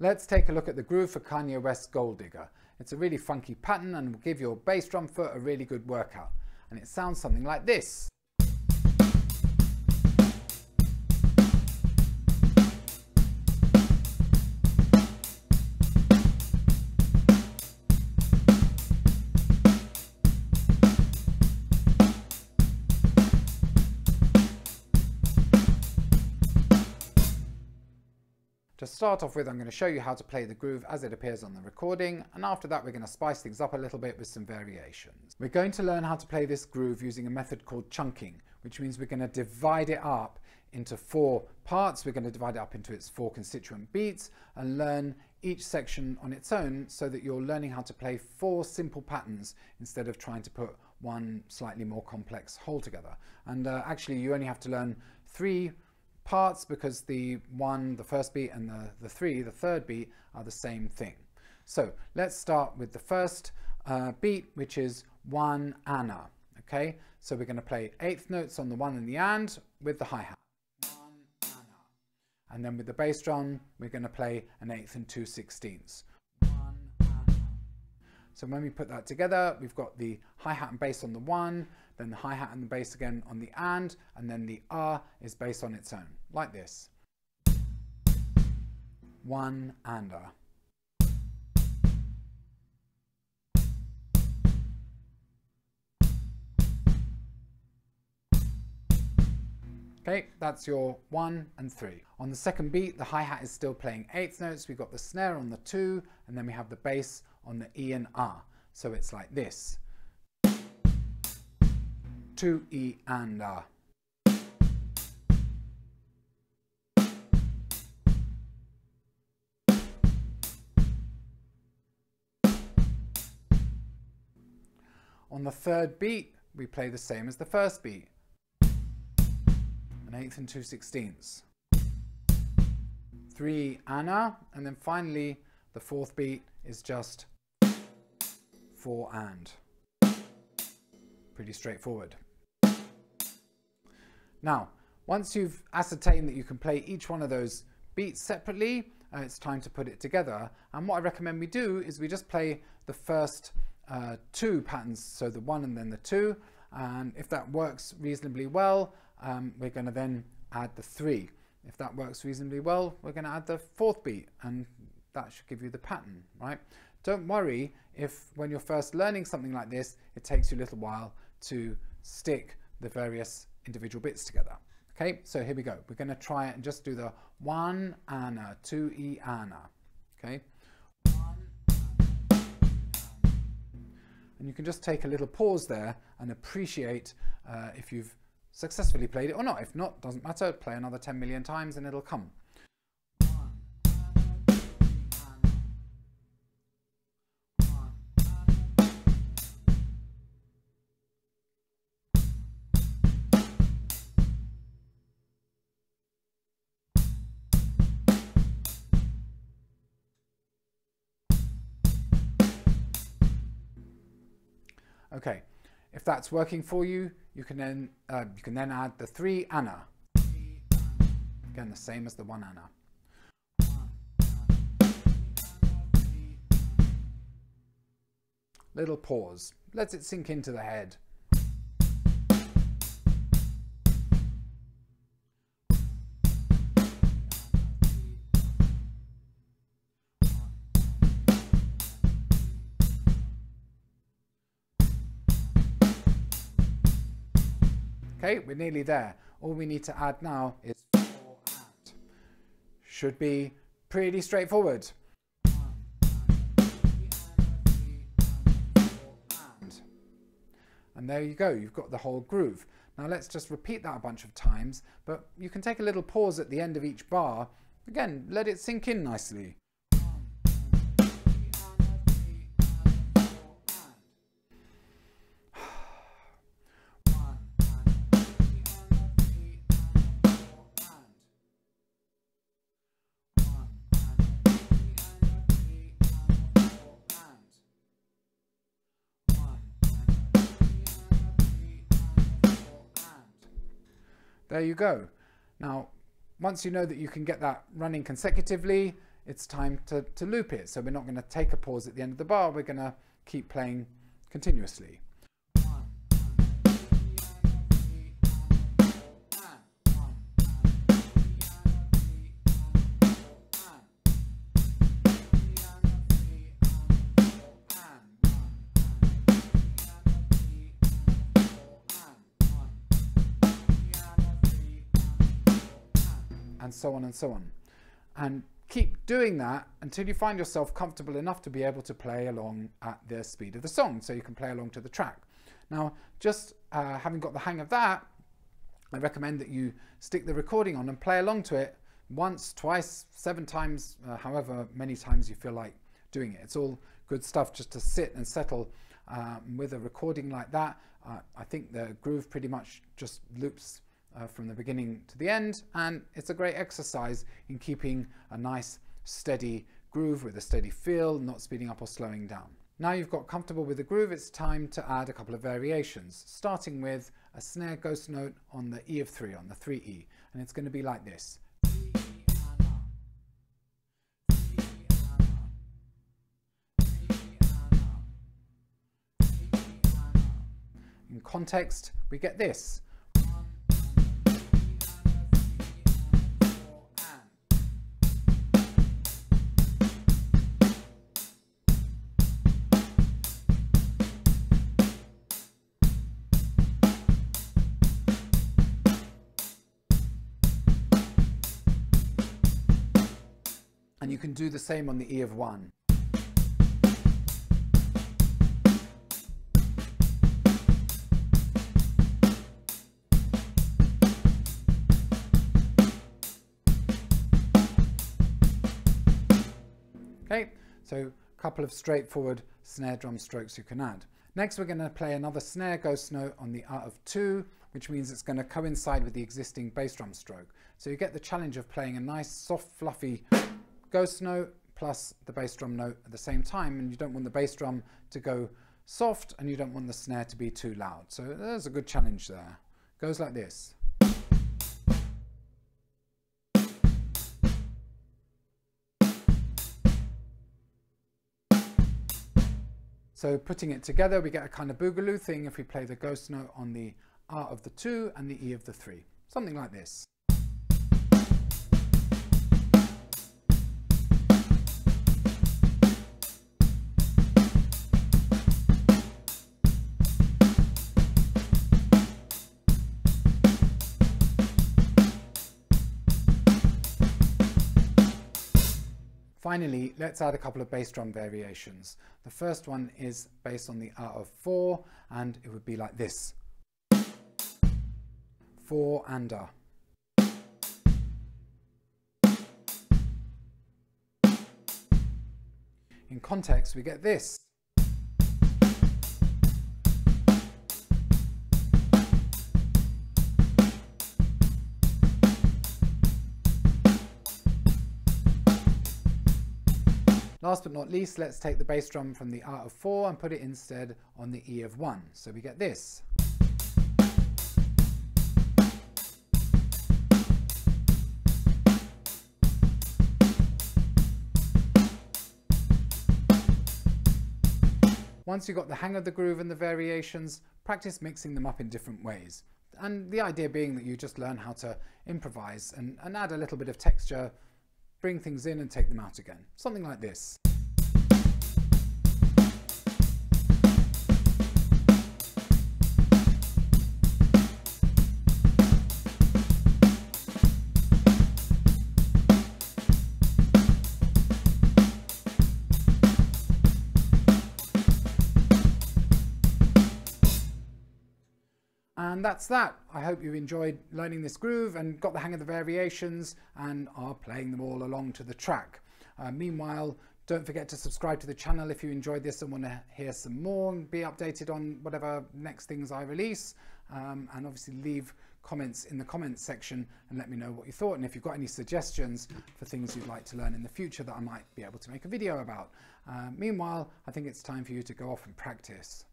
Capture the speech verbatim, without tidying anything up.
Let's take a look at the groove for Kanye West's Gold Digger. It's a really funky pattern and will give your bass drum foot a really good workout. And it sounds something like this. To start off with, I'm going to show you how to play the groove as it appears on the recording, and after that we're going to spice things up a little bit with some variations. We're going to learn how to play this groove using a method called chunking, which means we're going to divide it up into four parts. We're going to divide it up into its four constituent beats and learn each section on its own, so that you're learning how to play four simple patterns instead of trying to put one slightly more complex whole together. And uh, actually you only have to learn three parts, because the one, the first beat, and the, the three, the third beat, are the same thing. So let's start with the first uh, beat, which is one anna. Okay, so we're going to play eighth notes on the one and the and with the hi-hat. And then with the bass drum, we're going to play an eighth and two sixteenths. So when we put that together, we've got the hi-hat and bass on the one, then the hi-hat and the bass again on the and, and then the ah is bass on its own, like this. One and ah. Okay, that's your one and three. On the second beat, the hi-hat is still playing eighth notes. We've got the snare on the two, and then we have the bass on the E and R. So it's like this. Two E and R. On the third beat, we play the same as the first beat. An eighth and two sixteenths. Three anna, and then finally the fourth beat is just four and. Pretty straightforward. Now, once you've ascertained that you can play each one of those beats separately, uh, it's time to put it together. And what I recommend we do is we just play the first uh, two patterns, so the one and then the two, and if that works reasonably well, um, we're going to then add the three. If that works reasonably well, we're going to add the fourth beat, and that should give you the pattern, right? Don't worry if when you're first learning something like this, it takes you a little while to stick the various individual bits together. Okay, so here we go. We're going to try it and just do the one anna, two e anna. Okay, and you can just take a little pause there and appreciate uh, if you've successfully played it or not. If not, doesn't matter. Play another ten million times and it'll come. Okay, if that's working for you, you can then uh, you can then add the three anna. Again, the same as the one anna. Little pause. Let it sink into the head. Okay, we're nearly there. All we need to add now is four and. Should be pretty straightforward. And there you go, you've got the whole groove. Now let's just repeat that a bunch of times, but you can take a little pause at the end of each bar. Again, let it sink in nicely. There you go. Now, once you know that you can get that running consecutively, it's time to, to loop it. So we're not going to take a pause at the end of the bar, we're going to keep playing continuously. And so on and so on. And keep doing that until you find yourself comfortable enough to be able to play along at the speed of the song, so you can play along to the track. Now, just uh, having got the hang of that, I recommend that you stick the recording on and play along to it once, twice, seven times, uh, however many times you feel like doing it. It's all good stuff just to sit and settle um, with a recording like that. Uh, I think the groove pretty much just loops Uh, from the beginning to the end, and it's a great exercise in keeping a nice steady groove with a steady feel, not speeding up or slowing down. Now you've got comfortable with the groove, it's time to add a couple of variations, starting with a snare ghost note on the E of three, on the three E, and it's going to be like this. In context, we get this. And you can do the same on the E of one. Okay, so a couple of straightforward snare drum strokes you can add. Next we're going to play another snare ghost note on the A of two, which means it's going to coincide with the existing bass drum stroke. So you get the challenge of playing a nice soft fluffy ghost note plus the bass drum note at the same time, and you don't want the bass drum to go soft and you don't want the snare to be too loud. So there's a good challenge there. Goes like this. So putting it together, we get a kind of boogaloo thing if we play the ghost note on the R of the two and the E of the three. Something like this. Finally, let's add a couple of bass drum variations. The first one is based on the A of four, and it would be like this. Four and A. In context, we get this. Last but not least, let's take the bass drum from the A of four and put it instead on the E of one. So we get this. Once you've got the hang of the groove and the variations, practice mixing them up in different ways. And the idea being that you just learn how to improvise and, and add a little bit of texture, bring things in and take them out again. Something like this. And that's that. I hope you enjoyed learning this groove and got the hang of the variations and are playing them all along to the track. Uh, meanwhile, don't forget to subscribe to the channel if you enjoyed this and want to hear some more and be updated on whatever next things I release. Um, and obviously leave comments in the comments section and let me know what you thought, and if you've got any suggestions for things you'd like to learn in the future that I might be able to make a video about. Uh, meanwhile, I think it's time for you to go off and practice.